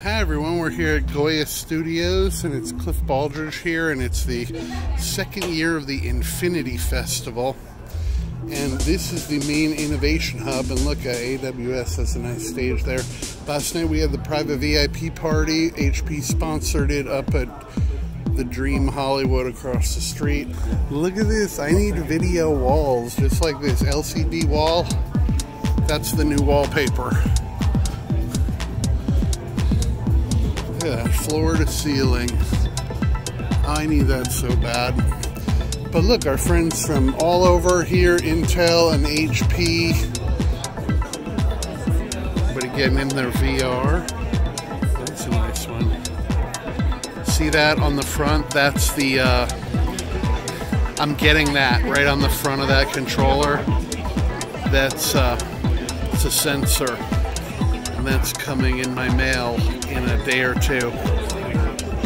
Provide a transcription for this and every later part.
Hi everyone, we're here at Goya Studios and it's Cliff Baldridge here, and it's the second year of the Infinity Festival, and this is the main innovation hub. And look, AWS has a nice stage there. Last night we had the private VIP party. HP sponsored it up at the Dream Hollywood across the street. Look at this, I need video walls just like this. LCD wall, that's the new wallpaper. Floor to ceiling. I need that so bad. But look, our friends from all over here, Intel and HP. Everybody getting in their VR. That's a nice one. See that on the front? That's the, I'm getting that right on the front of that controller. That's, it's a sensor. And that's coming in my mail in a day or two.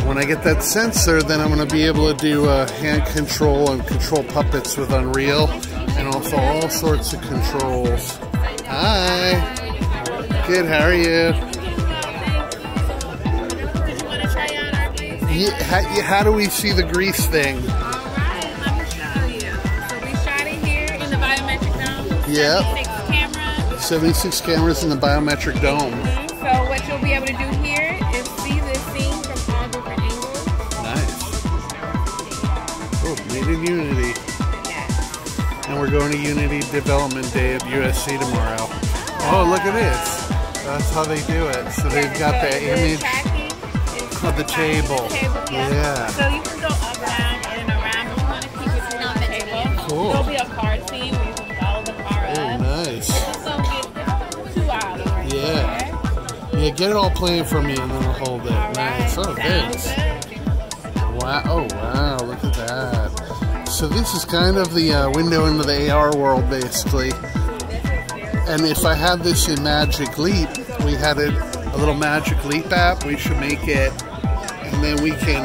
When I get that sensor, then I'm going to be able to do hand control and control puppets with Unreal, and also all sorts of controls. Hi! Good, how are you? How do we see the grease thing? Alright, let me show you. So we shot it here in the biometric dome. Yep. 76 cameras in the biometric dome. So what you'll be able to do here is see this scene from all different angles. Nice. Oh, made in Unity. Yeah. And we're going to Unity Development Day at USC tomorrow. Oh, look at this. That's how they do it. So they've got that image of the table. Yeah. So you can go up, down, and around. We want to keep it on the table. Cool. There'll be a card scene where you can follow the car up. Oh, nice. Yeah, get it all playing for me and then I'll hold it. Right. Nice. Oh, thanks. Wow. Oh, wow. Look at that. So this is kind of the window into the AR world, basically. And if I had this in Magic Leap, we had a little Magic Leap app. We should make it. And then we can...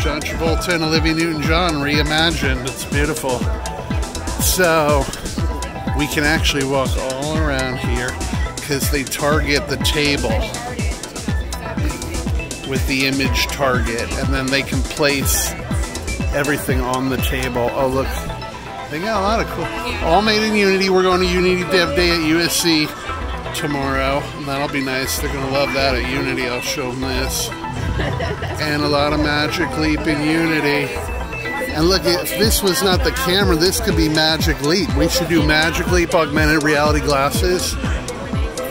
John Travolta and Olivia Newton-John reimagined. It's beautiful. So we can actually walk all around here, because they target the table with the image target, and then they can place everything on the table. Oh look, they got a lot of cool, all made in Unity. We're going to Unity Dev Day at USC tomorrow, and that'll be nice. They're going to love that at Unity. I'll show them this. And a lot of Magic Leap in Unity. And look, if this was not the camera, this could be Magic Leap. We should do Magic Leap augmented reality glasses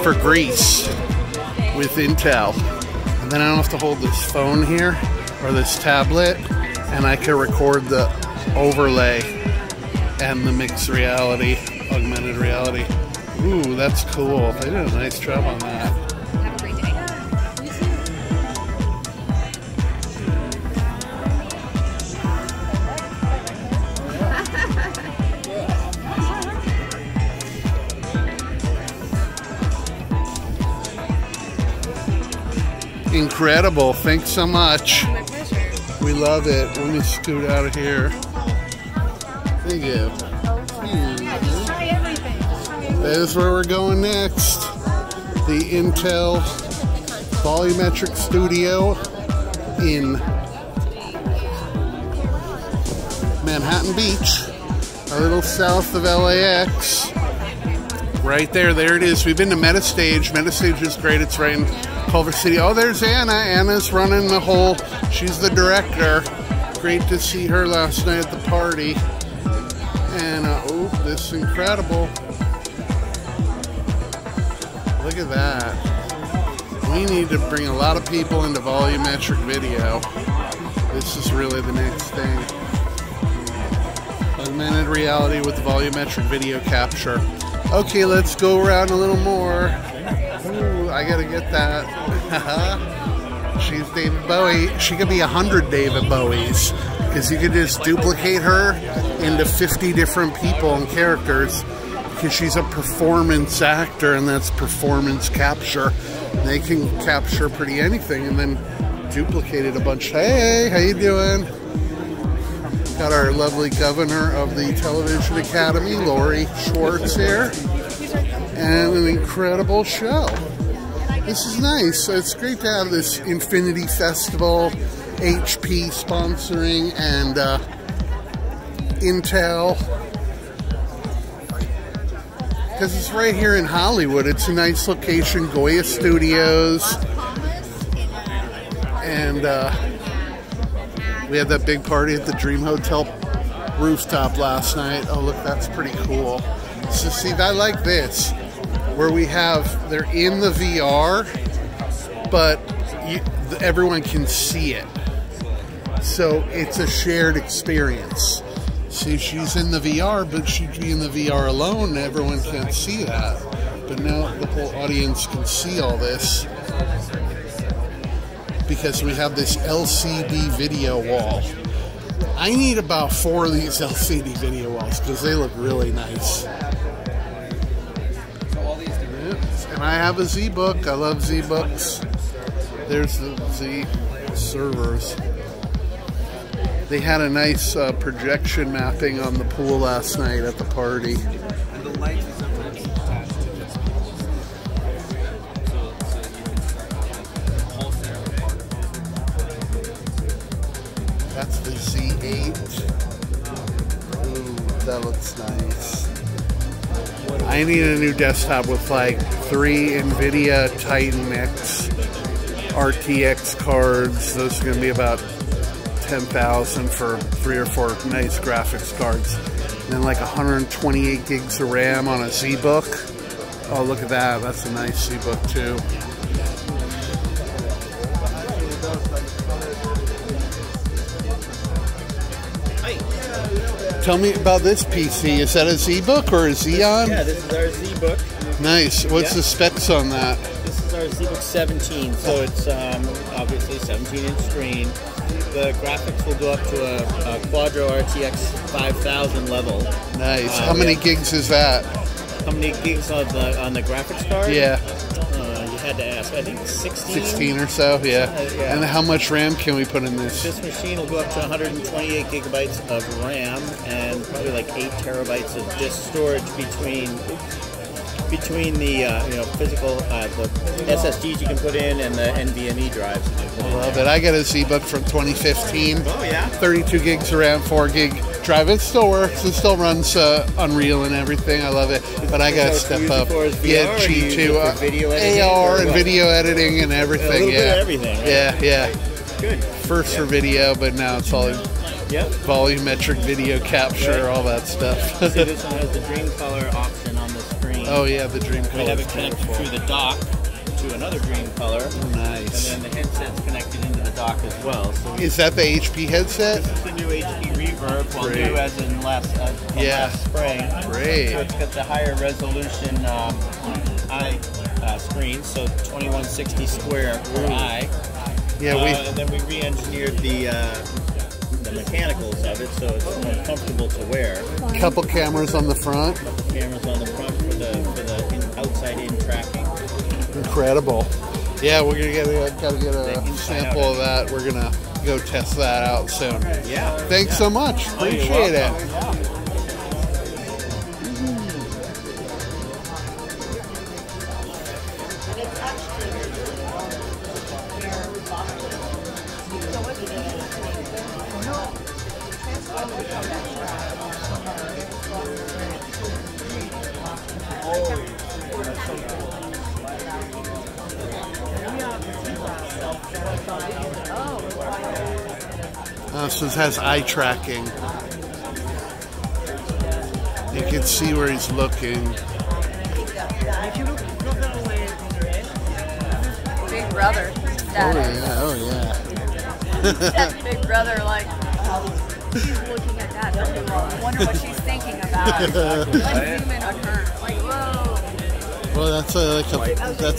for Greece with Intel, and then I don't have to hold this phone here or this tablet, and I can record the overlay and the mixed reality, augmented reality. Ooh, that's cool. They did a nice job on that. Have a great day. Incredible. Thanks so much. My pleasure. We love it. Let me scoot out of here. Thank you. Yeah, just try everything. That is where we're going next. The Intel Volumetric Studio in Manhattan Beach, a little south of LAX. Right there. There it is. We've been to MetaStage. MetaStage is great. It's right in Culver City. Oh, there's Anna. Anna's running the whole, she's the director. Great to see her last night at the party. And, oh, this is incredible. Look at that. We need to bring a lot of people into volumetric video. This is really the next thing. Augmented reality with volumetric video capture. Okay, let's go around a little more. Ooh, I gotta get that. She's David Bowie. She could be 100 David Bowies, because you could just duplicate her into 50 different people and characters, because she's a performance actor, and that's performance capture. They can capture pretty anything and then duplicate it a bunch. Hey, how you doing? Got our lovely governor of the Television Academy, Lori Schwartz, here. And an incredible show. This is nice. So it's great to have this Infinity Festival, HP sponsoring, and Intel. Because it's right here in Hollywood. It's a nice location. Goya Studios. And we had that big party at the Dream Hotel rooftop last night. Oh, look, that's pretty cool. So see, I like this, where we have, they're in the VR, but everyone can see it. So it's a shared experience. See, she's in the VR, but she'd be in the VR alone. Everyone can't see that. But now the whole audience can see all this because we have this LCD video wall. I need about 4 of these LCD video walls because they look really nice. And I have a ZBook. I love ZBooks. There's the Z servers. They had a nice projection mapping on the pool last night at the party. And the light is sometimes attached to this pool. So you can start the whole ceremony. That's the Z8. Ooh, that looks nice. I need a new desktop with like 3 NVIDIA Titan X RTX cards. Those are going to be about 10,000 for 3 or 4 nice graphics cards, and then like 128 gigs of RAM on a ZBook. Oh, look at that! That's a nice ZBook too. Tell me about this PC. Is that a ZBook or a Xeon? Yeah, this is our ZBook. Nice. What's the specs on that? This is our ZBook 17, so it's obviously 17-inch screen. The graphics will go up to a Quadro RTX 5000 level. Nice. How many gigs is that? How many gigs on the graphics card? Yeah. You had to ask. I think 16. 16 or so, yeah. And how much RAM can we put in this? This machine will go up to 128 gigabytes of RAM and probably like 8 terabytes of disk storage between the physical the SSDs you can put in and the NVMe drives. I love it. I got a ZBook from 2015. Oh yeah. 32 gigs of RAM, 4 gig drive. It still works. It still runs Unreal and everything. I love it. But I got to step up. Yeah, G2 AR and video editing and everything. A little bit of everything. Right? Yeah. Good. First for video, but now it's all. Yep. Volumetric video capture, all that stuff. See, this one has the DreamColor option on the screen. Oh yeah, the DreamColor. We have it connected through the dock to another DreamColor. Nice. And then the headset's connected into the dock as well. So is that the HP headset? This is the new HP Reverb. Well, new as in last spring. Great. So it's got the higher resolution screen, so 2160 square per eye. Yeah, and then we re-engineered the mechanicals of it, so it's more comfortable to wear. Couple cameras on the front. Couple cameras on the front for the outside-in tracking. Incredible. Yeah, we're gonna gotta get a sample of that. We're gonna go test that out soon. Yeah. Thanks so much. Appreciate it. So it has eye tracking. You can see where he's looking. Big brother. Oh yeah. That's Big Brother, like, she's looking at that. I wonder what she's thinking about. Let's zoom in on her. Like, whoa. Well, that's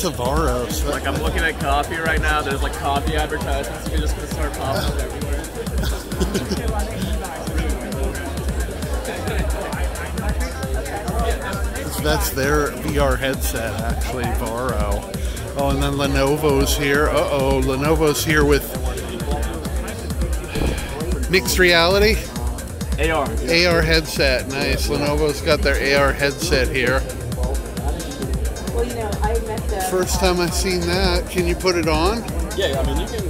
a Varro. So. Like, I'm looking at coffee right now. There's like coffee advertisements. You're just gonna start popping up everywhere. That's their VR headset, actually, Varro. Oh, and then Lenovo's here. Uh-oh, Lenovo's here with mixed reality? AR headset, nice. Lenovo's got their AR headset here. Well, you know, I met the... First time I've seen that. Can you put it on? Yeah, I mean, you can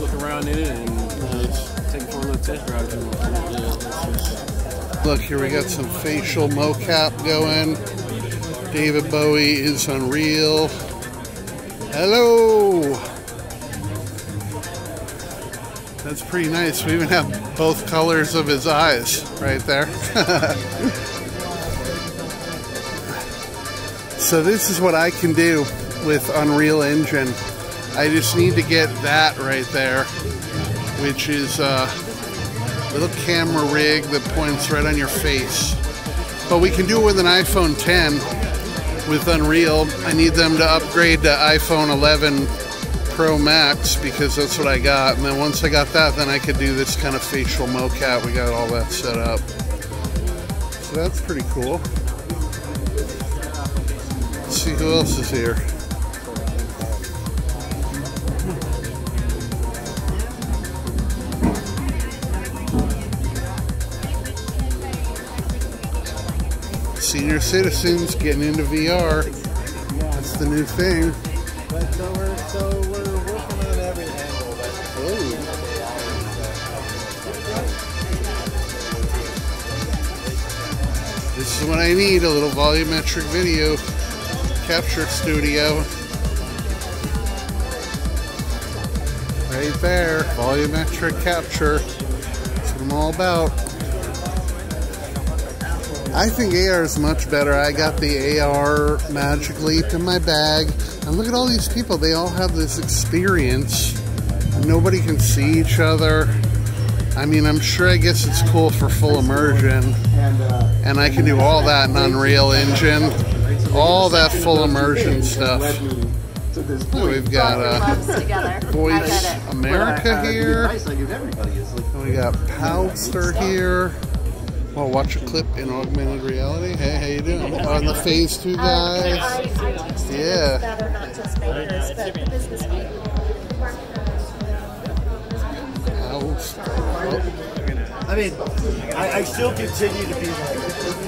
look around in it and take a little test drive. Look, here we got some facial mocap going. David Bowie is unreal. Hello! That's pretty nice. We even have both colors of his eyes right there. So this is what I can do with Unreal Engine. I just need to get that right there, which is a little camera rig that points right on your face. But we can do it with an iPhone 10 with Unreal. I need them to upgrade to iPhone 11 Pro Max because that's what I got. And then once I got that, then I could do this kind of facial mocap. We got all that set up. So that's pretty cool. Let's see who else is here. Senior citizens getting into VR. That's the new thing. But so we're working on every angle. Ooh. This is what I need, a little volumetric video. Capture studio right there, volumetric capture. That's what I'm all about. I think AR is much better. I got the AR Magic Leap in my bag, and look at all these people. They all have this experience. Nobody can see each other. I mean, I'm sure, I guess it's cool for full immersion, and I can do all that in Unreal Engine. All that full immersion stuff. Oh, we've got Voice America here. We got Poundster here. Well, watch a clip in augmented reality. Hey, how you doing? On the phase 2 guys. Yeah. I mean, I still continue to be.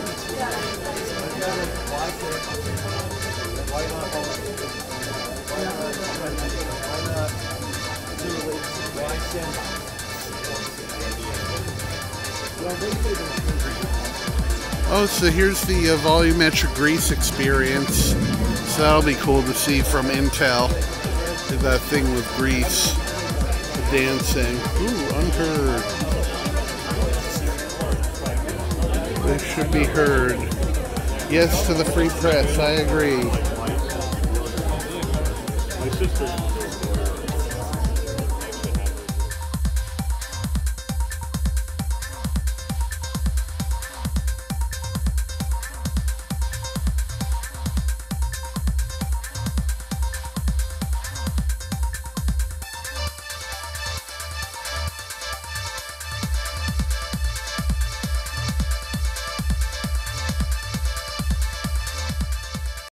Oh, so here's the volumetric grease experience. So that'll be cool to see from Intel. Did that thing with grease, the dancing. Ooh, unheard. They should be heard. Yes to the free press. I agree. My sister.